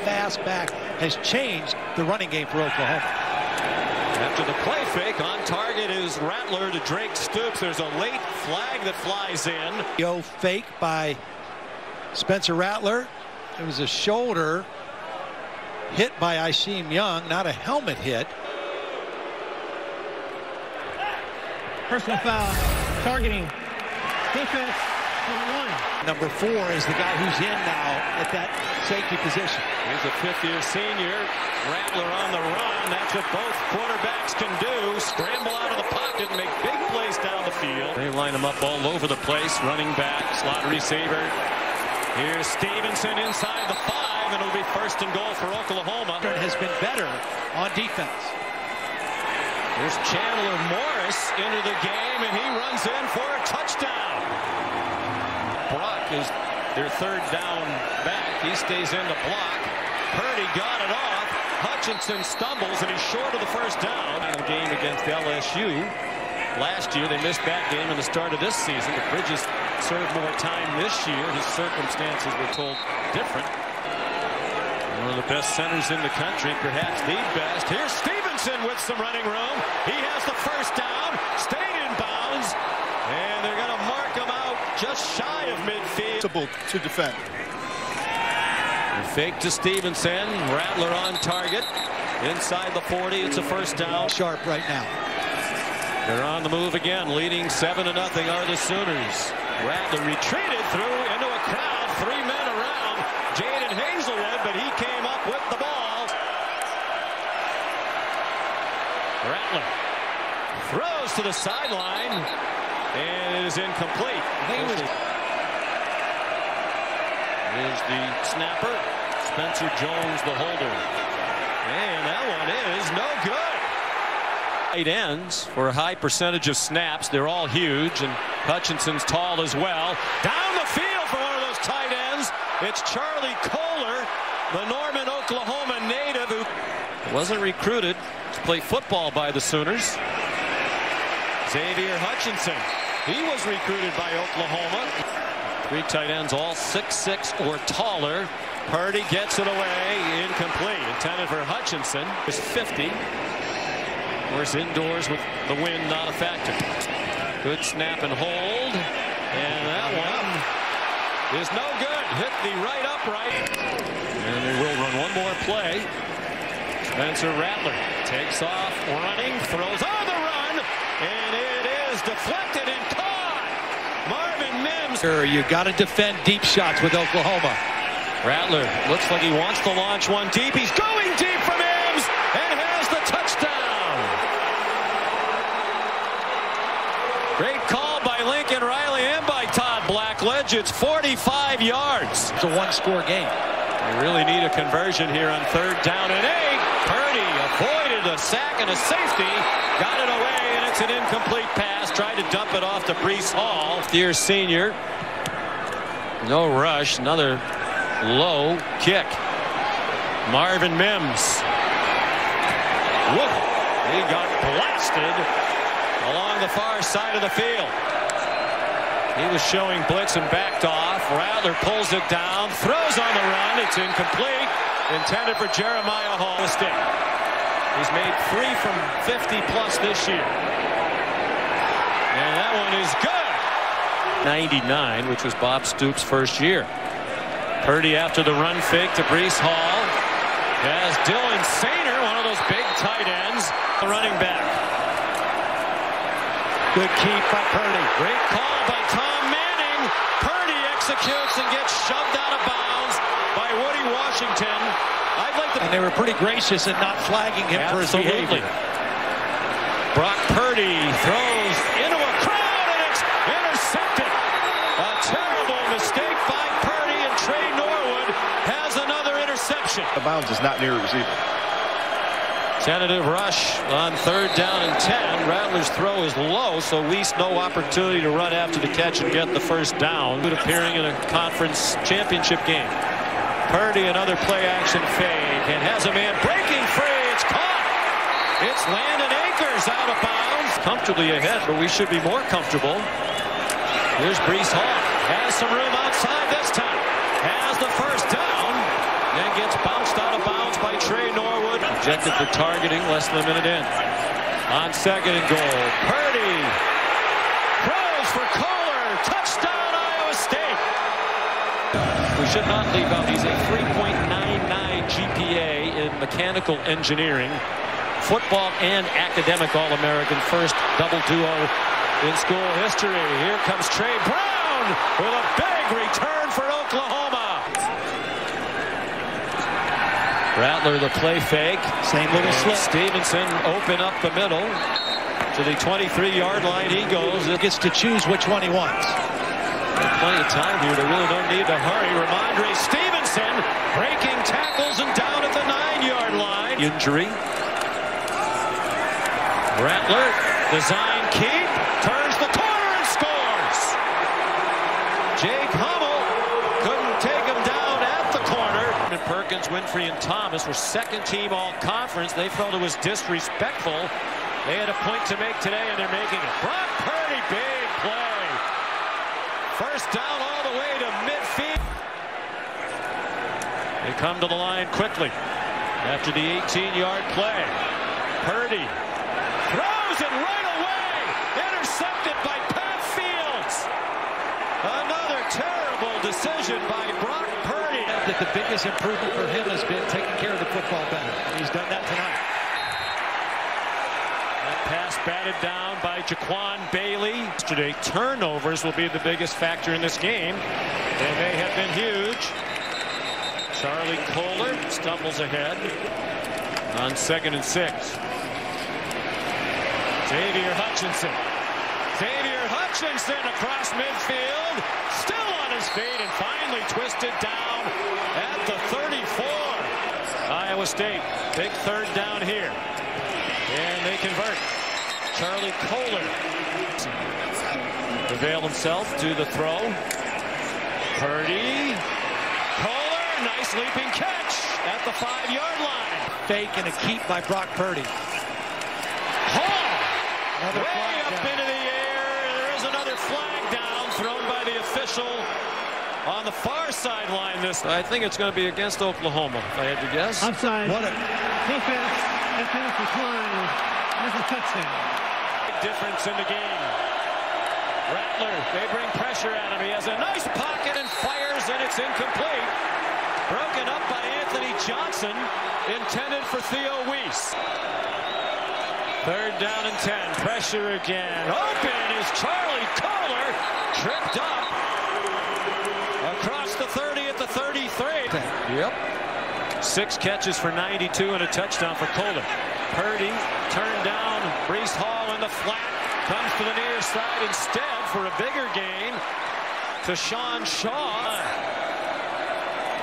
fast back has changed the running game for Oklahoma. After the play fake, on target is Rattler to Drake Stoops. There's a late flag that flies in. Yo, fake by Spencer Rattler. It was a shoulder hit by Ishem Young, not a helmet hit. Personal foul, targeting defense #1. Number 4 is the guy who's in now at that safety position. He's a fifth-year senior. Rattler on the run. That's what both quarterbacks can do. Scramble out of the pocket and make big plays down the field. They line him up all over the place. Running back, slot receiver. Here's Stevenson inside the 5, and it'll be first and goal for Oklahoma. Has been better on defense. There's Chandler Morris into the game, and he runs in for a touchdown. Brock is their third down back. He stays in to block. Purdy got it off. Hutchinson stumbles, and he's short of the first down. In the game against LSU last year, they missed that game in the start of this season. The Bridges served more time this year. His circumstances were told different. One of the best centers in the country, perhaps the best. Here's Stevenson with some running room. He has the first down, stayed in bounds, and they're going to mark him out just shy of midfield. To defend. And fake to Stevenson, Rattler on target. Inside the 40, it's a first down. Sharp right now. They're on the move again, leading 7-0 are the Sooners. Rattler retreated through into a crowd, 3 men around. Jaden Hazelwood, but he came up with the ball. Rattler throws to the sideline, and it is incomplete. Here's the snapper, Spencer Jones, the holder. And that one is no good. Tight ends for a high percentage of snaps. They're all huge, and Hutchinson's tall as well. Down the field for one of those tight ends. It's Charlie Kolar, the Norman, Oklahoma native who wasn't recruited to play football by the Sooners. Xavier Hutchinson, he was recruited by Oklahoma. 3 tight ends, all 6'6" or taller. Hardy gets it away, incomplete. Intended for Hutchinson. Is 50. Of course, indoors with the wind not a factor. Good snap and hold, and that one is no good. Hit the right upright. And they will run one more play. Spencer Rattler takes off running, throws on the run, and it is deflected and caught. Marvin Mims. You got to defend deep shots with Oklahoma. Rattler looks like he wants to launch one deep. He's going deep for Mims and has the touchdown. Great call by Lincoln Riley and by Todd Blackledge. It's 45 yards. It's a one-score game. They really need a conversion here on 3rd down and 8. Purdy avoided a sack and a safety. Got it away, and it's an incomplete pass. Tried to dump it off to Breece Hall. Dear senior. No rush. Another low kick. Marvin Mims. Whoop. He got blasted along the far side of the field. He was showing blitz and backed off. Rattler pulls it down, throws on the run. It's incomplete. Intended for Jeremiah Holston. He's made 3 from 50-plus this year. And that one is good. 99, which was Bob Stoops' first year. Purdy after the run fake to Breece Hall. As Dylan Saner, one of those big tight ends, the running back. Good keep by Purdy. Great call by Tom Manning. Purdy executes and gets shoved out of bounds by Woody Washington. I'd like to. And they were pretty gracious in not flagging him. Absolutely. For his behavior. Brock Purdy throws into a crowd, and it's intercepted. A terrible mistake by Purdy, and Trey Norwood has another interception. The bounds is not near a receiver. Tentative rush on 3rd down and 10. Rattler's throw is low, so Wease no opportunity to run after the catch and get the first down. Good appearing in a conference championship game. Purdy, another play-action fade, and has a man breaking free. It's caught. It's Landon Akers out of bounds. Comfortably ahead, but we should be more comfortable. Here's Breece Hall. Has some room outside this time. Has the first down, and gets bounced Rejected for targeting, less than a minute in. On second and goal, Purdy throws for Kolar. Touchdown, Iowa State. We should not leave out he's a 3.99 GPA in mechanical engineering, football and academic All-American, first double duo in school history. Here comes Trey Brown with a big return for Oklahoma. Rattler the play fake. Same little slip. Stevenson open up the middle. To the 23-yard line he goes. He gets to choose which one he wants. Plenty of time here. They really don't need to hurry. Ramondre Stevenson breaking tackles and down at the 9-yard line. Injury. Rattler, design keep, turns the corner and scores. Jake Hummel couldn't take him down at the corner. And Perkins, Winfrey, and Thomas were second-team all-conference. They felt it was disrespectful. They had a point to make today, and they're making it. Brock Purdy, big play. First down all the way to midfield. They come to the line quickly after the 18-yard play. Purdy throws it right away, intercepted by Pat Fields. Another terrible decision by Brock Purdy. That the biggest improvement for him has been taking care of the football better. He's done that tonight. That pass batted down by Jaquan Bailey. Yesterday, turnovers will be the biggest factor in this game, and they have been huge. Charlie Kolar stumbles ahead on second and six. Xavier Hutchinson across midfield, still on his feet and finally twisted down at the 34. Iowa State, big third down here. And they convert. Charlie Kolar availed himself to the throw. Purdy. Kolar, nice leaping catch at the 5-yard line. Fake and a keep by Brock Purdy. Another way up down. Into the air. There is another flag down thrown by the official on the far sideline. This I think it's going to be against Oklahoma, if I had to guess. Offside. What a defense. Defense is one. There's a touchdown. Big difference in the game. Rattler, they bring pressure at him. He has a nice pocket and fires, and it's incomplete. Broken up by Anthony Johnson, intended for Theo Wease. Third down and 10. Pressure again. Open is Charlie Kolar. Tripped up. Across the 30 at the 33. Yep. 6 catches for 92 and a touchdown for Kolar. Purdy turned down. Breece Hall in the flat. Comes to the near side instead for a bigger gain to Sean Shaw.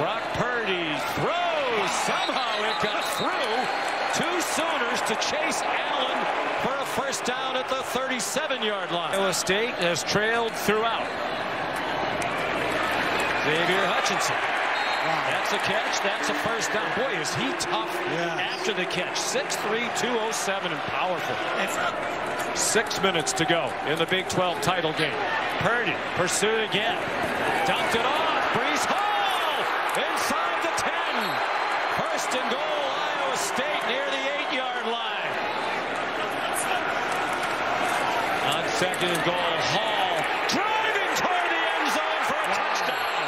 Brock Purdy throws. Somehow it got through. Two Sooners to Chase Allen for a first down at the 37-yard line. Iowa State has trailed throughout. Xavier Hutchinson. Wow. That's a catch. That's a first down. Boy, is he tough after the catch. 6'3", 207, and powerful. 6 minutes to go in the Big 12 title game. Purdy pursued again. Dumped it off. Breece Hall inside the 10. First and goal. State near the 8-yard line. On second and goal, Hall driving toward the end zone for a touchdown.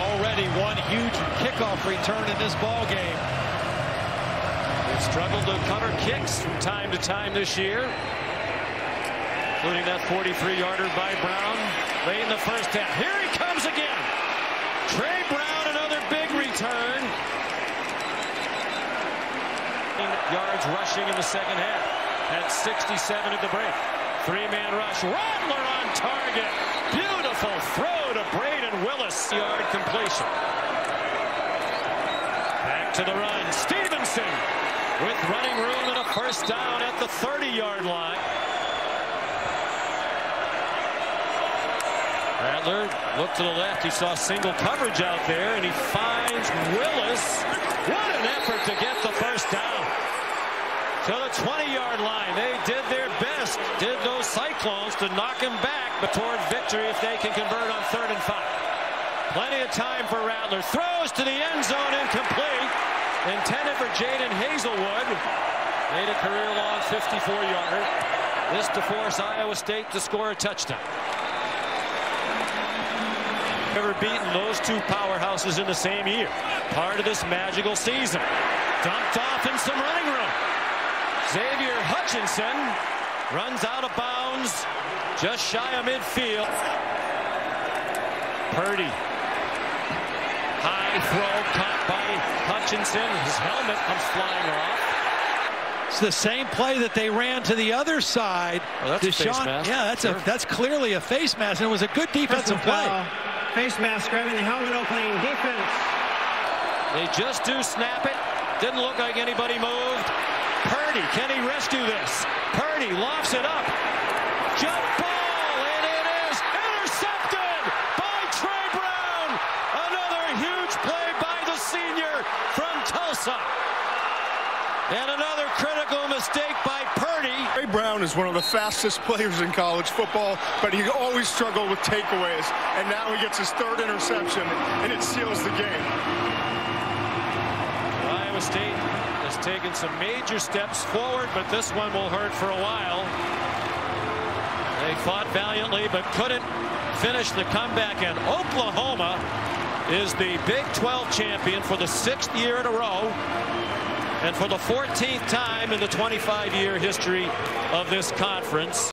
Already one huge kickoff return in this ball game. They've struggled to cover kicks from time to time this year, including that 43-yarder by Brown late in the first half. Here he comes again. Trey Brown, another big return. 8 yards rushing in the second half. Had 67 at the break. Three-man rush. Rattler on target. Beautiful throw to Brayden Willis. Yard completion. Back to the run. Stevenson with running room and a first down at the 30-yard line. Rattler looked to the left. He saw single coverage out there, and he finds Willis. What an effort to get the first down. To the 20-yard line. They did their best. Did those Cyclones to knock him back, but toward victory if they can convert on third and 5. Plenty of time for Rattler. Throws to the end zone, incomplete. Intended for Jaden Hazelwood. Made a career-long 54-yarder. This to force Iowa State to score a touchdown. Never beaten those two powerhouses in the same year. Part of this magical season. Dumped off in some running room. Xavier Hutchinson runs out of bounds, just shy of midfield. Purdy. High throw caught by Hutchinson. His helmet comes flying off. It's the same play that they ran to the other side. Well, that's Deshaun, a face mask. Yeah, that's, sure. That's clearly a face mask, and it was a good defensive play. Face mask grabbing the helmet opening defense. They just do snap it. Didn't look like anybody moved. Purdy, can he rescue this? Purdy lofts it up. Jump ball, and it is intercepted by Trey Brown. Another huge play by the senior from Tulsa. And another critical mistake by Purdy. Trey Brown is one of the fastest players in college football, but he always struggled with takeaways. And now he gets his third interception, and it seals the game. State has taken some major steps forward, but this one will hurt for a while. They fought valiantly but couldn't finish the comeback, and Oklahoma is the Big 12 champion for the 6th year in a row and for the 14th time in the 25-year history of this conference.